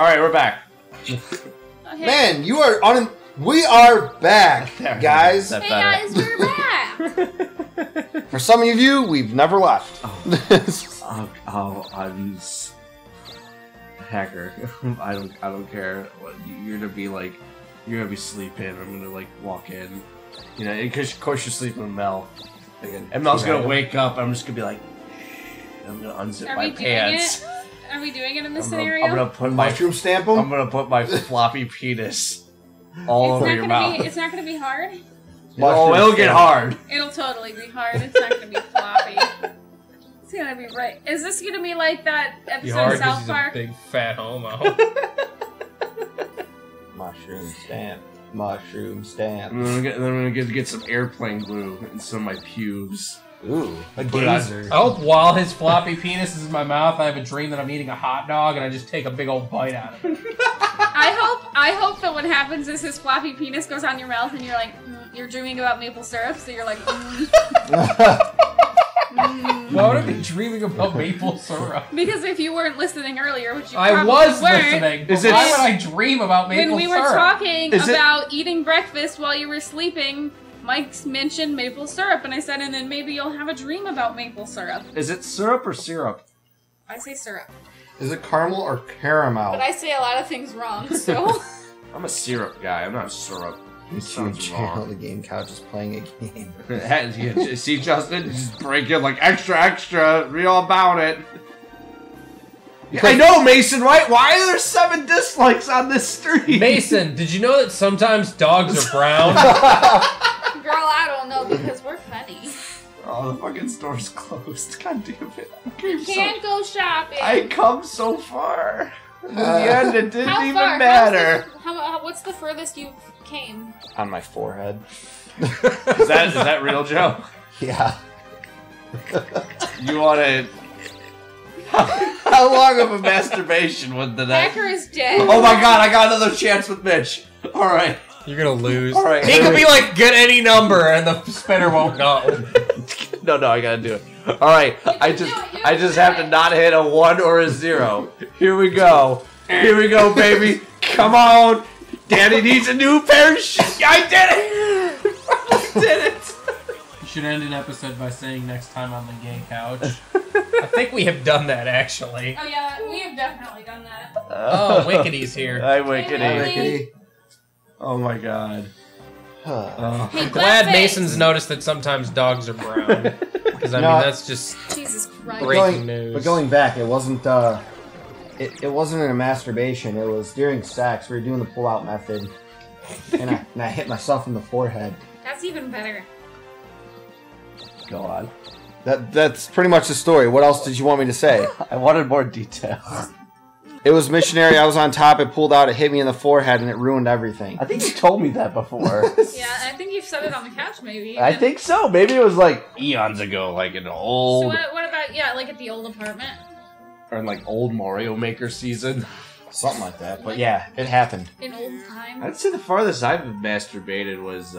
All right, we're back. Okay. Man, you are on. We are back, guys. Hey guys, we're back. For some of you, we've never left. Oh, I'm Hacker. I don't care. You're gonna be like, you're gonna be sleeping. I'm gonna like walk in, you know, because of course you're sleeping with Mel. And Mel's gonna wake up. I'm just gonna be like, I'm gonna unzip my pants. Are we doing it in this scenario? I'm gonna put mushroom stamp them. I'm gonna put my floppy penis all over your mouth. It's not gonna be hard. Oh, it'll get hard. It'll totally be hard. It's not gonna be floppy. It's gonna be right. Is this gonna be like that episode of South Park? Big fat homo. Mushroom stamp. Mushroom stamp. And then I'm gonna get some airplane glue and some of my pubes. Ooh, a gazer. I hope while his floppy penis is in my mouth, I have a dream that I'm eating a hot dog and I just take a big old bite out of it. I hope that what happens is his floppy penis goes on your mouth and you're like, you're dreaming about maple syrup, so you're like, Why would I be dreaming about maple syrup? Because if you weren't listening earlier, which you probably weren't listening, but why would I dream about maple syrup? When we were talking about eating breakfast while you were sleeping, Mike's mentioned maple syrup, and I said, and then maybe you'll have a dream about maple syrup. Is it syrup or syrup? I say syrup. Is it caramel or caramel? But I say a lot of things wrong, so. I'm a syrup guy. I'm not syrup. It sounds wrong. The Game Couch is playing a game. Yeah, see, Justin? Just break it like, extra, extra. Read all about it. I know, Mason, right? Why are there 7 dislikes on this stream? Mason, did you know that sometimes dogs are brown? Girl, I don't know, because we're funny. Oh, the fucking store's closed. God damn it. You can't go shopping. I come so far. In the end, it didn't even matter. What's the furthest you came? On my forehead. Is that real, Joe? Yeah. You want to... How long of a masturbation would the next? Hacker is dead. Oh my god, I got another chance with Mitch. Alright. You're gonna lose. Alright. He could be like, get any number, and the spinner won't know. No, I gotta do it. Alright, I just have to not hit a 1 or a 0. Here we go. Here we go, baby. Come on. Daddy needs a new pair of shoes. I did it! I did it! You should end an episode by saying next time on the Game Couch. I think we have done that, actually. Oh, yeah, we have definitely done that. Oh, Wickety's here. Hi, Wickety. Wickety. Oh, my God. Hey, I'm glad Mason's noticed that sometimes dogs are brown. Because, I mean, that's just Jesus Christ. breaking news. But going back, it wasn't in a masturbation. It was during sex. We were doing the pull-out method. And I hit myself in the forehead. That's even better. Go on. That's pretty much the story. What else did you want me to say? I wanted more details. It was missionary. I was on top. It pulled out. It hit me in the forehead, and it ruined everything. I think you told me that before. Yeah, I think you've said it on the couch, maybe. I think so. Maybe it was like eons ago, like an old... So what about, yeah, like at the old apartment? Or in like old Mario Maker season. Something like that. But yeah, it happened. In old time? I'd say the farthest I've masturbated was...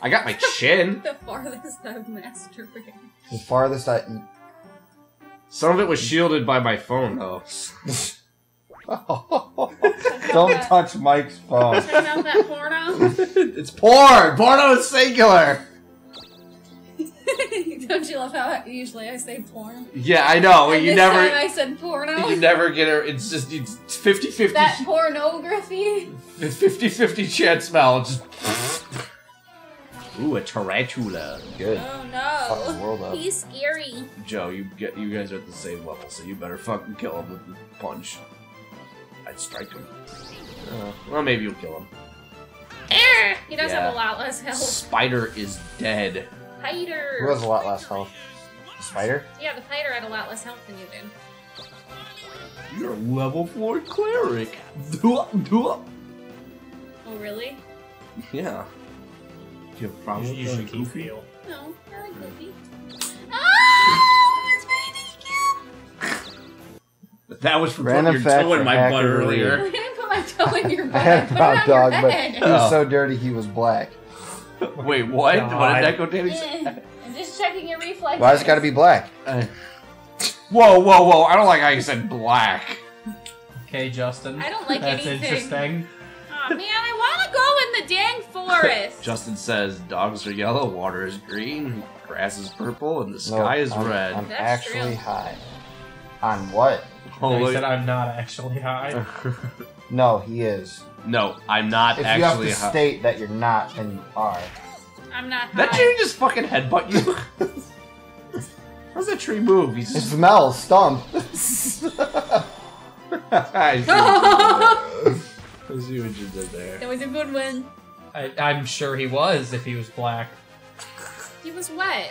I got my chin. The farthest I've masturbated. The farthest I... Some of it was shielded by my phone, though. Don't touch Mike's phone. Check out that porno. It's porn! Porno is singular! Don't you love how usually I say porn? Yeah, I know. And you never. Time I said porno. You never get her. It's just 50-50. That pornography? 50-50 chance smell. Just... Ooh, a tarantula. Good. Oh no. Fuck the world up. He's scary. Joe, you guys are at the same level, so you better fucking kill him with the punch. I'd strike him. Well, maybe you'll kill him. He does have a lot less health. Spider is dead. Spider. Who has a lot less health? The spider? Yeah, the spider had a lot less health than you did. You're a level 4 cleric. Do up. Oh really? Yeah. Do you have a problem? You should keep real. No, I like Goofy. Oh, it's very deep. That was from putting your toe in my butt earlier. I didn't put my toe in your butt. I had a brown dog, but he was so dirty he was black. Wait, what? God. What did that go down? I'm just checking your reflexes. Why does it gotta be black? Whoa, whoa, whoa. I don't like how you said black. Okay, Justin. I don't like anything. That's interesting. Oh, man, I want to go in the dang forest. Justin says dogs are yellow, water is green, grass is purple, and the sky is red. I'm actually high. On what? Oh, no, he said I'm not actually high. No, he is. No, I'm not actually high. If you have to state that you're not, then you are. I'm not high. That tree just fucking headbutt you. How's that tree move? He's just... It's Mel's stump. I see what you did there. That was a good one. I'm sure he was, if he was black. He was wet.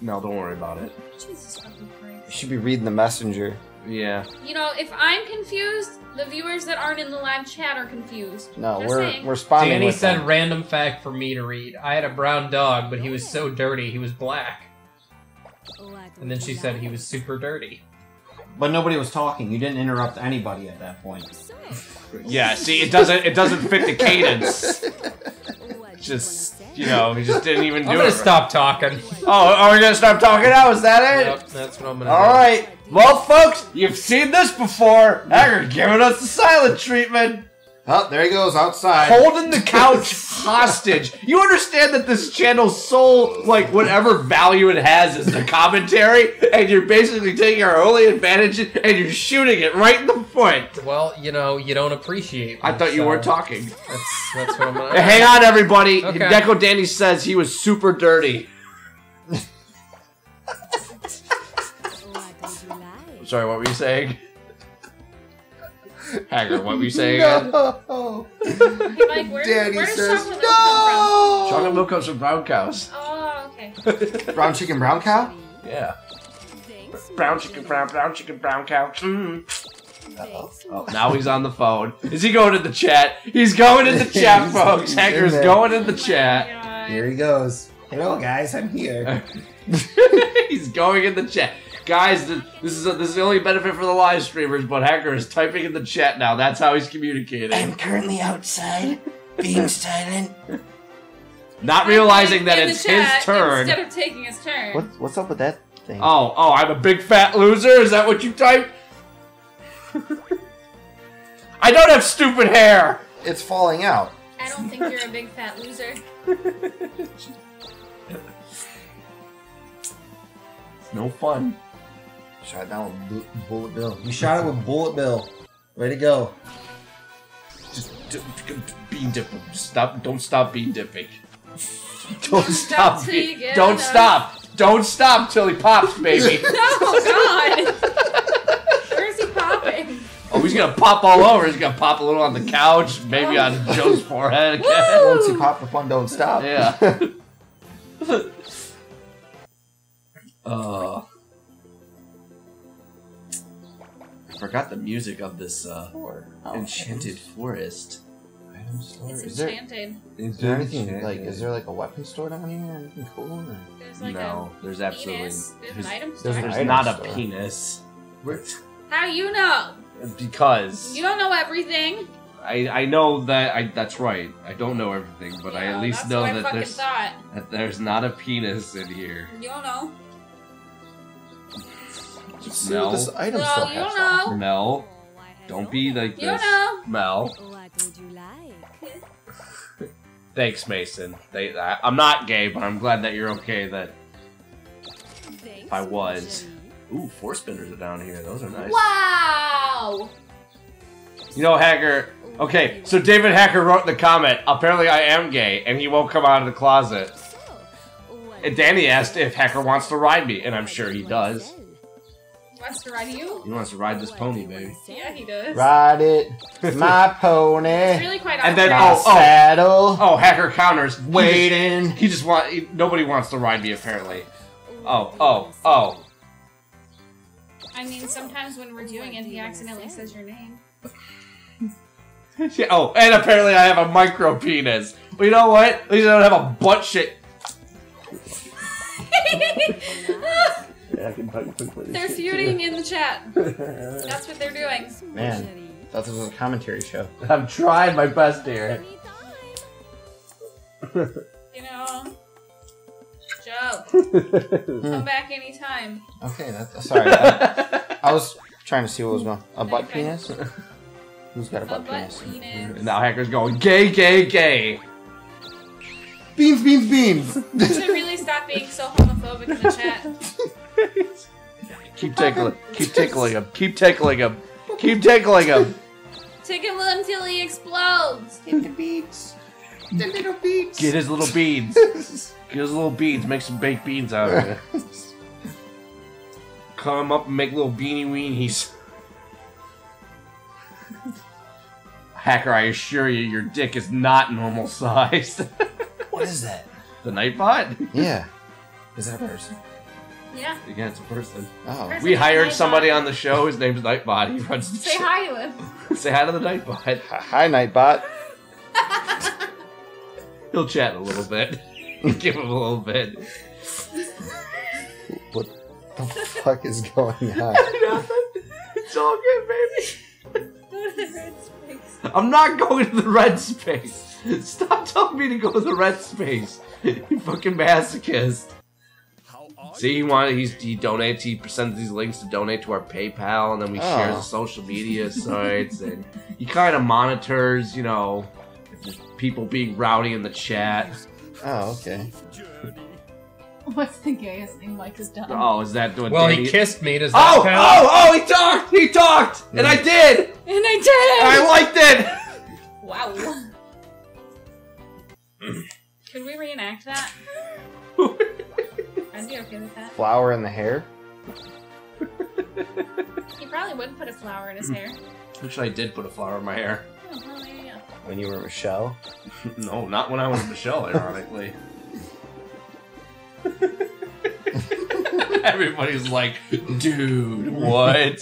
No, don't worry about it. Jesus fucking Christ. You should be reading the messenger. Yeah. You know, if I'm confused, the viewers that aren't in the live chat are confused. No, we're responding. Danny said them. Random fact for me to read. I had a brown dog, but he was so dirty, he was black. And then she said he was super dirty. But nobody was talking. You didn't interrupt anybody at that point. Yeah, see, it doesn't fit the cadence. Just, you know, he just didn't even do it. I'm gonna stop talking. Oh, are we gonna stop talking now? Is that it? Yep, that's what I'm gonna do. Alright. Well, folks, you've seen this before. Hacker giving us the silent treatment. Oh, there he goes, outside. Holding the couch hostage. You understand that this channel's sole, like, whatever value it has is the commentary, and you're basically taking our only advantage and you're shooting it right in the point. Well, you know, you don't appreciate me, I thought you weren't talking. That's what I'm gonna... Hang on, everybody. Okay. Deco Danny says he was super dirty. Sorry, what were you saying? Hacker, what were you saying? No. Hey, Mike, where says chocolate milk come from? Chocolate milk comes from brown cows. Oh, okay. Brown chicken, brown cow? Yeah. Brown chicken, brown cow. Uh-oh. Now he's on the phone. Is he going in the chat? He's going in the chat, folks. Hacker's going in the chat. Here he goes. Hello, guys. I'm here. He's going in the chat. Guys, this is the only benefit for the live streamers, but Hacker is typing in the chat now. That's how he's communicating. I'm currently outside, being silent. Not realizing that it's his turn. Instead of taking his turn. What's up with that thing? Oh, I'm a big fat loser? Is that what you typed? I don't have stupid hair! It's falling out. I don't think you're a big fat loser. It's no fun. Shot down with Bullet Bill. You shot it with Bullet Bill. Way to go. Just bean dip him. Stop. Don't stop bean dipping. Don't stop till he pops, baby. Oh, God. Where is he popping? Oh, he's going to pop all over. He's going to pop a little on the couch, maybe on Joe's forehead again. Once you pop, the fun don't stop. Yeah. I forgot the music of this enchanted forest. Item store. It's enchanted. Is there anything like? Is there like a weapon store down here? Anything cool? Or... There's like there's absolutely. There's an item store. There's not a penis. How do you know? Because you don't know everything. I know that that's right. I don't know everything, but yeah, I at least know that there's not a penis in here. You don't know. Mel, Mel, don't be like this. Mel. Thanks, Mason. I'm not gay, but I'm glad that you're okay. That if I was. Ooh, four spinners are down here. Those are nice. Wow. You know, Hacker. Okay, so David Hacker wrote in the comment. Apparently, I am gay, and he won't come out of the closet. And Danny asked if Hacker wants to ride me, and I'm sure he does. He wants to ride you? He wants to ride this pony, baby. Yeah, he does. Ride it, my pony. It's really quite awesome. And then, saddle. Oh, Hacker counters. Waiting. He just nobody wants to ride me, apparently. Oh. I mean, sometimes when we're doing it, he accidentally says your name. Yeah, oh, and apparently I have a micro penis. But you know what? At least I don't have a butt shit. They're feuding in the chat. That's what they're doing. Man, thought this was a commentary show. I'm trying my best here. You know, Joe, come back anytime. Okay, sorry. I was Trying to see what was going on. A butt penis? Who's got a butt penis? Now Hacker's going gay, gay, gay. Beans, beans, beans. You should really stop being so homophobic in the chat. Keep tickling, keep tickling him, keep tickling him, keep tickling him. Tickle him until he explodes. Get the beads. The little beads. Get his little beads. Get his little beads. Make some baked beans out of it. Cut him up and make little beanie weenies. Hacker, I assure you, your dick is not normal sized. What is that? The Nightbot? Yeah. Is that a person? Yeah. Yeah, it's a person. Oh. Person we hired somebody on the show. His name's Nightbot. He runs the show. Say hi to him. Say hi to the Nightbot. Hi, Nightbot. He'll chat a little bit. Give him a little bit. What the fuck is going on? Nothing. It's all good, baby. Go to the red space. I'm not going to the red space. Stop telling me to go to the red space. You fucking masochist. See, he donates, he sends these links to donate to our PayPal, and then we share the social media sites, and he kind of monitors, you know, people being rowdy in the chat. Oh, okay. What's the gayest thing Mike has done? Oh, is that doing? Well, he kissed me. Does that count? Oh! He talked. He talked, and I did. And I did. I liked it. Wow. Could we reenact that? I'd be okay with that. Flower in the hair? He probably wouldn't put a flower in his hair. Actually, I did put a flower in my hair. Oh, well, there you go. When you were Michelle? No, not when I was Michelle, ironically. Everybody's like, dude, what?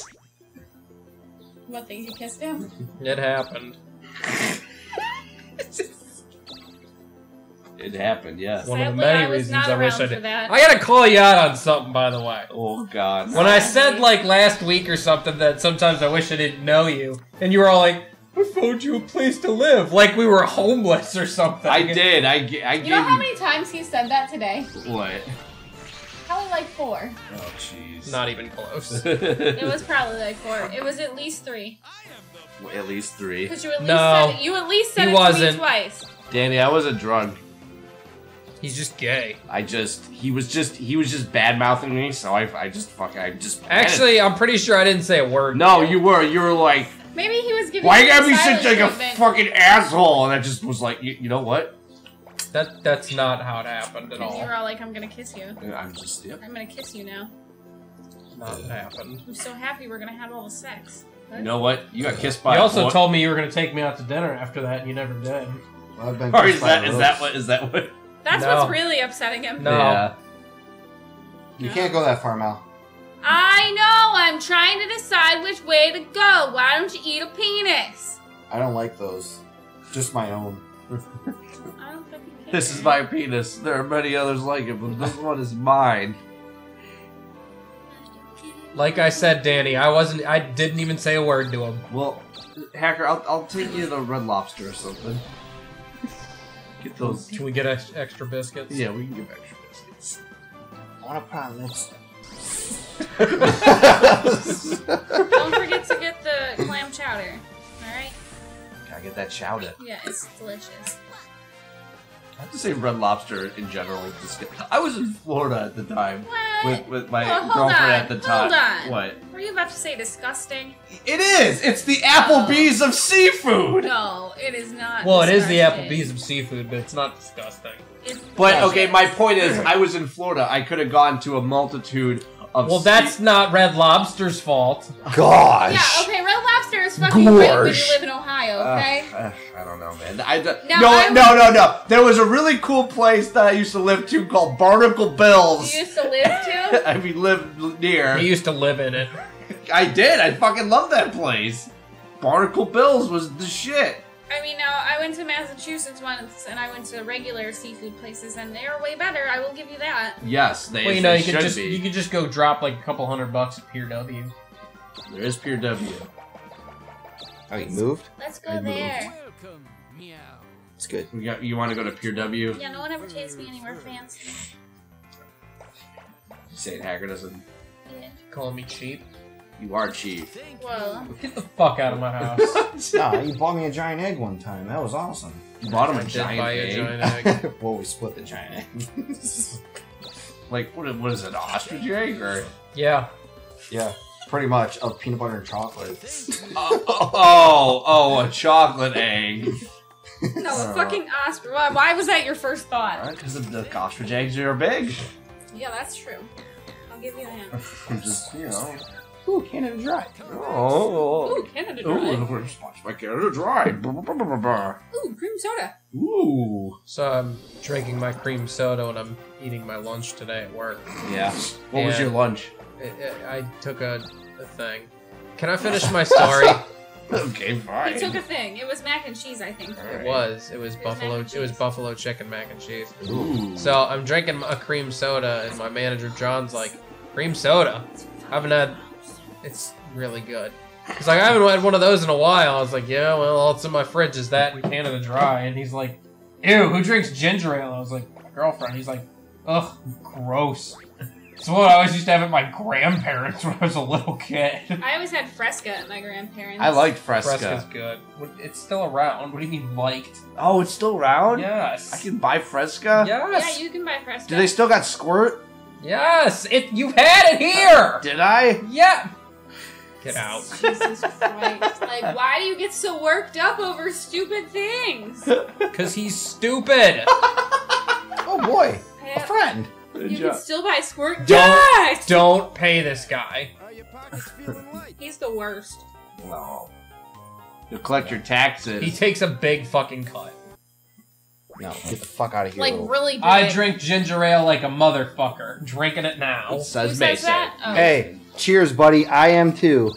What, things you kissed him? It happened. It happened, yes. One of the many reasons I wish I did. I gotta call you out on something, by the way. Oh, God. When I said, like, last week or something that sometimes I wish I didn't know you, and you were all like, I found you a place to live. Like we were homeless or something. I did. I you know how many times he said that today? What? Probably like 4. Oh, jeez. Not even close. It was probably like 4. It was at least 3. Well, at least 3. Because you at least said it. You at least said it to me twice. Danny, I wasn't drunk. He's just gay. He was just bad mouthing me, so I just actually, I'm pretty sure I didn't say a word. No, you were like, maybe he was giving. Why you gotta be such like a fucking asshole? And I just was like, you know what? That's not how it happened at all. You were all like, I'm gonna kiss you. And I'm just, yep. I'm gonna kiss you now. Not happened. I'm so happy we're gonna have all the sex. What? You know what? You got kissed by. You also told me you were gonna take me out to dinner after that, and you never did. Well, I've been kissed is that what? That's what's really upsetting him. No. Yeah. You can't go that far, Mel. I know! I'm trying to decide which way to go. Why don't you eat a penis? I don't like those. Just my own. I don't fucking care. This is my penis. There are many others like it, but this one is mine. Like I said, Danny, I didn't even say a word to him. Well, Hacker, I'll take you to the Red Lobster or something. Get those. Can we get extra biscuits? Yeah, we can get extra biscuits. I want to pie lips. Don't forget to get the clam chowder. All right. Gotta get that chowder. Yeah, it's delicious. I have to say, Red Lobster in general is disgusting. I was in Florida at the time with my girlfriend at the time. Hold on. What? Were you about to say disgusting? It is. It's the Applebee's of seafood. No, it is not. Well, disgusting. It is the Applebee's of seafood, but it's not disgusting. It's okay, my point is, I was in Florida. I could have gone to a multitude of. Well, that's not Red Lobster's fault. Gosh. Yeah. Okay, Red Lobster is fucking great when you live in Ohio. Okay. I don't know, man. No. There was a really cool place that I used to live to called Barnacle Bill's. You used to live to? I mean, lived near. You used to live in it. I did. I fucking love that place. Barnacle Bill's was the shit. I mean, now, I went to Massachusetts once, and I went to regular seafood places, and they were way better, I will give you that. Yes, they should be. Well, you know, you could just go drop, like, a couple $100 at Pier W. There is Pier W. Oh, you moved? Let's go there. Welcome, meow. It's good. You want to go to Pier W? Yeah, no one ever takes me anywhere fancy. You say Hacker doesn't... Yeah. Calling me cheap? You are cheap. Well, get the fuck out of my house. Nah, you bought me a giant egg one time. That was awesome. You bought him a giant egg? Well, we split the giant egg. Like, what is it, an ostrich egg? Or... Yeah. Yeah. Pretty much, of peanut butter and chocolate. Oh, a chocolate egg. No, a fucking ostrich. Why was that your first thought? Because the ostrich eggs are big. Yeah, that's true. I'll give you that. I'm just, you know. Ooh, Canada Dry. Oh. Ooh, Canada Dry. Ooh, I'm going to splash my Canada Dry. Ooh, cream soda. Ooh. So I'm drinking my cream soda and I'm eating my lunch today at work. Yeah. What was your lunch? I took a thing. Can I finish my story? Okay, fine. He took a thing. It was mac and cheese, I think. Right. It was buffalo chicken mac and cheese. Ooh. So I'm drinking a cream soda, and my manager John's like, "Cream soda? I haven't had. It's really good." He's like, "I haven't had one of those in a while." I was like, "Yeah, well, all that's in my fridge is that and Canada Dry." And he's like, "Ew, who drinks ginger ale?" I was like, "My girlfriend." He's like, "Ugh, gross." It's what I always used to have at my grandparents' when I was a little kid. I always had Fresca at my grandparents'. I liked Fresca. Fresca's good. It's still around. What do you mean liked? Oh, it's still around? Yes. I can buy Fresca? Yes. Yeah, you can buy Fresca. Do they still got Squirt? Yes. You had it here. Did I? Yeah. Get out. Jesus Christ. Like, why do you get so worked up over stupid things? Because he's stupid. Oh, boy. A friend. You can still buy Squirt. Don't pay this guy. He's the worst. No. You'll collect your taxes. He takes a big fucking cut. No, get the fuck out of here. Like, really big. I drink ginger ale like a motherfucker. Drinking it now. It says Mason. Oh. Hey, cheers, buddy. I am too.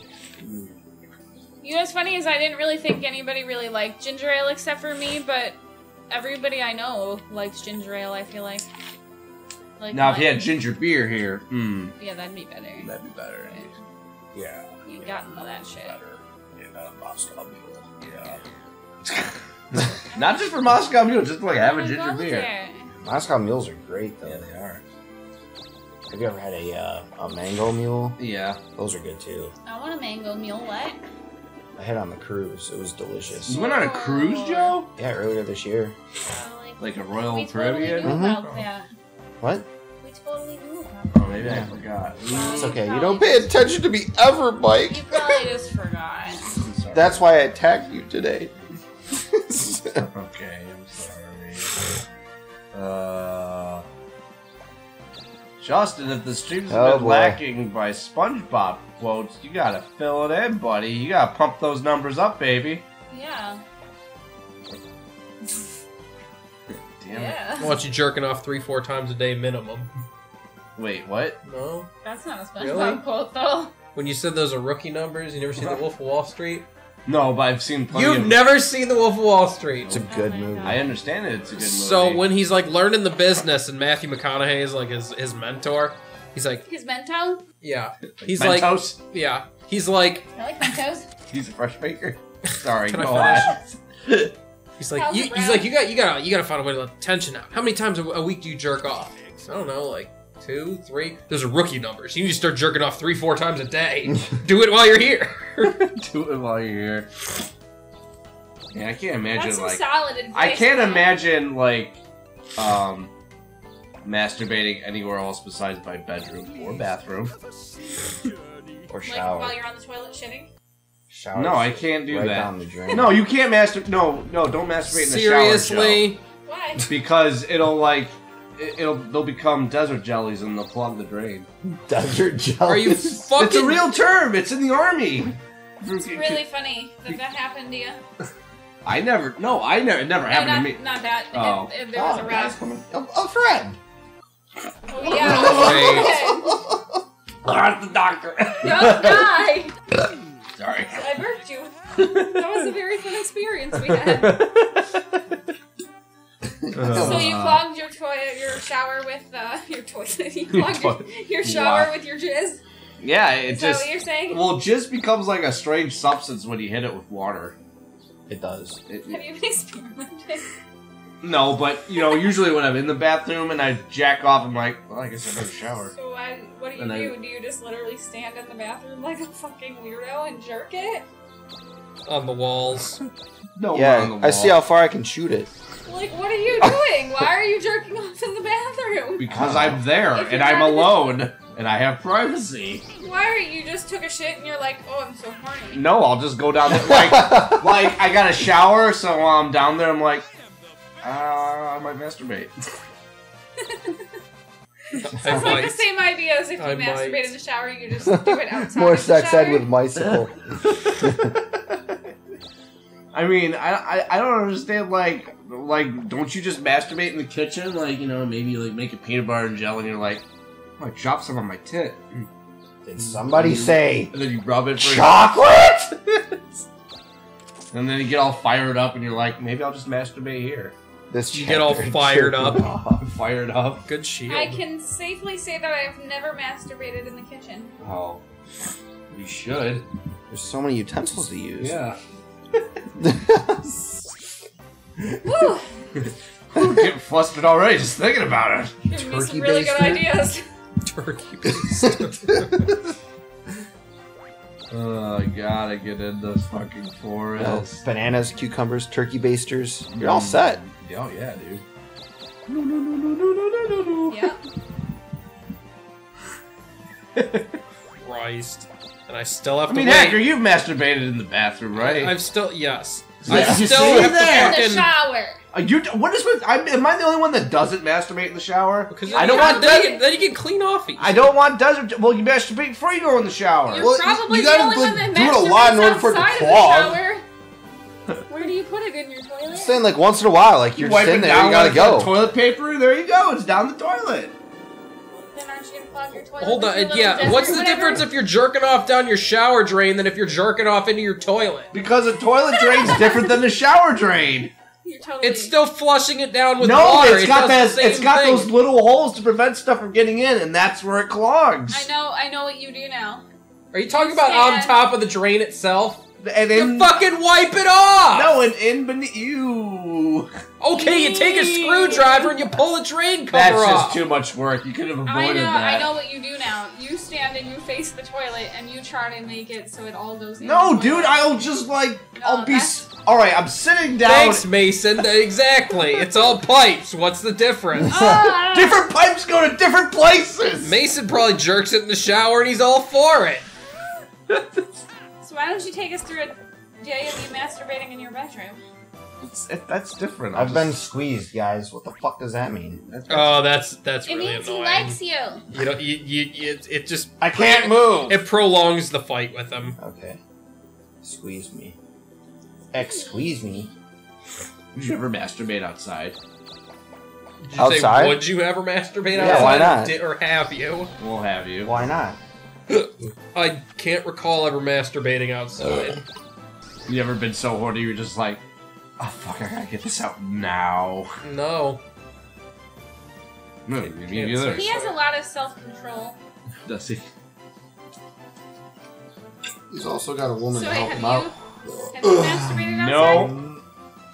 You know what's funny is I didn't really think anybody really liked ginger ale except for me, but everybody I know likes ginger ale, I feel like. Like now, if you had ginger beer here, yeah, that'd be better. That'd be better. Right? Yeah. You got into that shit. Better. Yeah, not a Moscow Mule. Yeah. Not just for Moscow Mule, just like having ginger beer. There. Moscow Mules are great, though. Yeah, they are. Have you ever had a mango mule? Yeah. Those are good, too. I want a mango mule. What? I had on the cruise. It was delicious. You went on a cruise, Joe? Yeah, earlier this year. Like a Royal Caribbean? Totally about that. What? We totally do. Oh, maybe I forgot. Well, it's okay. You don't pay attention to me ever, Mike. You probably just forgot. That's why I attacked you today. Okay, I'm sorry. Justin, if the stream's been lacking by SpongeBob quotes, you gotta fill it in, buddy. You gotta pump those numbers up, baby. Yeah. Yeah. I want you jerking off 3-4 times a day minimum. Wait, what? No. That's not a SpongeBob quote, though. When you said those are rookie numbers, you never seen The Wolf of Wall Street? No, but I've seen plenty of... You've never seen The Wolf of Wall Street. It's a good movie. God. I understand it. It's a good movie. So when he's, like, learning the business and Matthew McConaughey is, like, his mentor, he's like... His mento? Yeah. He's Mentos? Like... Yeah. He's like... I like Mentos. He's a fresh baker. Sorry, go on. He's like, you gotta find a way to let the tension out. How many times a week do you jerk off? I don't know, like 2, 3. Those are rookie numbers. You need to start jerking off 3-4 times a day. Do it while you're here. Do it while you're here. Yeah, I can't imagine. That's some solid advice. I can't imagine like masturbating anywhere else besides my bedroom or bathroom or shower. Like while you're on the toilet shitting. No, I can't do that. Down the drain. No, you can't masturbate. No, don't masturbate in the shower. Seriously? Why? Because it'll they'll become desert jellies and they'll clog the drain. Desert jellies? Are you fucking? It's a real term. It's in the army. It's really funny that happened to you. It never happened to me. Not that. Oh. If there was a friend. A friend. Oh, yeah. Okay. That's the doctor. Don't die. Sorry. I burped you. That was a very fun experience we had. So you clogged your shower with your toilet. You clogged your shower with your jizz? Yeah, it Is that what you're saying? Well, jizz becomes like a strange substance when you hit it with water. It does. Have you been experimenting? No, but, you know, usually when I'm in the bathroom and I jack off, I'm like, well, I guess I better shower. So what do you do? Do you just literally stand in the bathroom like a fucking weirdo and jerk it? On the walls. No, yeah, on the wall. I see how far I can shoot it. Like, what are you doing? Why are you jerking off in the bathroom? Because I'm there, and I'm alone, and I have privacy. Why are you just took a shit and you're like, oh, I'm so horny? No, I'll just go down there, like, like, I got a shower, so while I'm down there, I'm like, I might masturbate. It's like the same idea as if you masturbate in the shower, you just do it outside. More sex ed with mycicle. I mean, I don't understand, like, don't you just masturbate in the kitchen? Like, you know, maybe, like, make a peanut butter and jelly, and you're like, I chop some on my tit. Did somebody say... And then you rub it for... Chocolate?! And then you get all fired up, and you're like, maybe I'll just masturbate here. This you get all fired up. Fired up. Good shield. I can safely say that I've never masturbated in the kitchen. Oh. You should. There's so many utensils to use. Yeah. Woo! I'm getting flustered already just thinking about it. Give me some really good ideas. Turkey based. Oh, I gotta get in those fucking forests. Oh, bananas, cucumbers, turkey basters. You're all set. Oh yeah, dude. Yep. Christ. And I still have to wait. Hacker, you've masturbated in the bathroom, right? I've still, yes. Yeah. I still have that. In the shower. What is with, am I the only one that doesn't masturbate in the shower? Because I don't want then you get clean off easy. I don't want desert. Well, you masturbate before you go in the shower. You're probably you the only one that masturbates outside of the shower. Where do you put it in your toilet? I'm saying, like, once in a while, like, you're just in there, you gotta go. Toilet paper, there you go, it's down the toilet. Then aren't you gonna clog your toilet? Hold on, yeah, what's the difference if you're jerking off down your shower drain than if you're jerking off into your toilet? Because a toilet drain's different than the shower drain. You're totally... It's still flushing it down with water. No, it's got those little holes to prevent stuff from getting in, and that's where it clogs. I know what you do now. Are you talking about on top of the drain itself? And then, you fucking wipe it off! No, and in beneath you. Okay, you take a screwdriver and you pull the drain cover off. That's just too much work. You could have avoided that. I know what you do now. You stand and you face the toilet and you try to make it so it all goes in. No, dude, I'll just like, I'll be... Alright, I'm sitting down. Thanks, Mason. Exactly. It's all pipes. What's the difference? Different pipes go to different places! Mason probably jerks it in the shower and he's all for it. Why don't you take us through a day of you masturbating in your bedroom? That's different. I've been squeezed, guys. What the fuck does that mean? That's really annoying. It means he likes you. You know, it just... I can't move. It prolongs the fight with him. Okay. Squeeze me. Excuse me. Would you ever masturbate outside? Outside? Would you ever masturbate outside? Yeah, why not? Or have you? We'll have you. Why not? I can't recall ever masturbating outside. You ever been so horny you're just like, oh fuck, I gotta get this out now. No. No, he has a lot of self-control. Does he? He's also got a woman to help him out. Have you masturbated outside? No.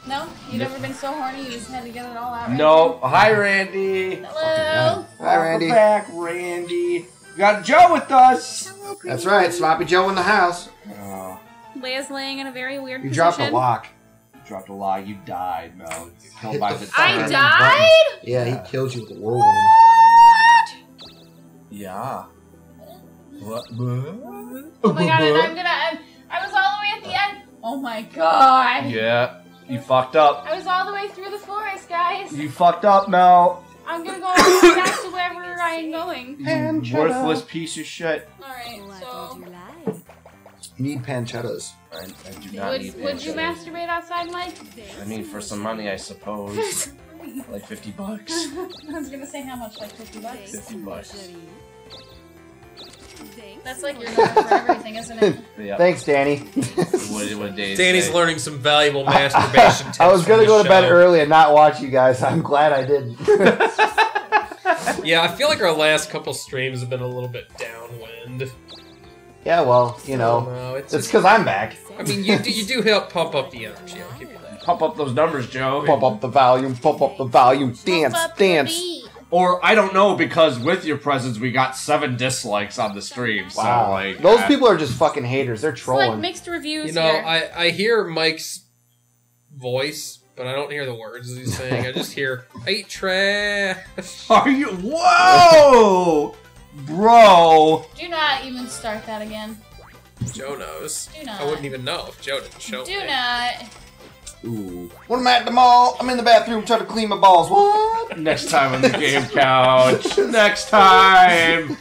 No? You've never been so horny you just had to get it all out? No. Hi, Randy. Hello. Hi, Randy. Welcome back, Randy. We got Joe with us! Hello, that's right, Sloppy Joe in the house. Leia's laying in a very weird position. You dropped a lock. You dropped a lock. You died, Mel. I died? Yeah, he killed you with a whirlwind. What? Yeah. What? Oh my god, and I'm gonna... I was all the way at the end. Oh my god. Yeah, you fucked up. I was all the way through the forest, guys. You fucked up, Mel. I'm gonna go back to wherever I am going. Worthless piece of shit. Alright, so... Need pancettas. I do not need pancettas. Would you masturbate outside, Mike? I mean, for some money, I suppose. Like 50 bucks. I was gonna say how much, like 50 bucks? 50 bucks. That's like your number for everything, isn't it? Yep. Thanks, Danny. What Danny's say? Learning some valuable masturbation tips. I was gonna go to bed early and not watch you guys. I'm glad I didn't. Yeah, I feel like our last couple streams have been a little bit downwind. Yeah, well, you know, it's because I'm back. I mean, you do help pump up the energy. I'll give you that. Pump up those numbers, Joe. Pump up the volume, pump up the volume. Dance, dance. Or, I don't know, because with your presence, we got 7 dislikes on the stream. So, wow. Like, those people are just fucking haters. They're trolling. It's like mixed reviews. You know, here. I hear Mike's voice, but I don't hear the words he's saying. I just hear, I eat trash. Are you? Whoa! Bro! Do not even start that again. Joe knows. Do not. I wouldn't even know if Joe didn't show me. Do not. Ooh. When I'm at the mall, I'm in the bathroom trying to clean my balls. What? Next time on the Game Couch. Next time.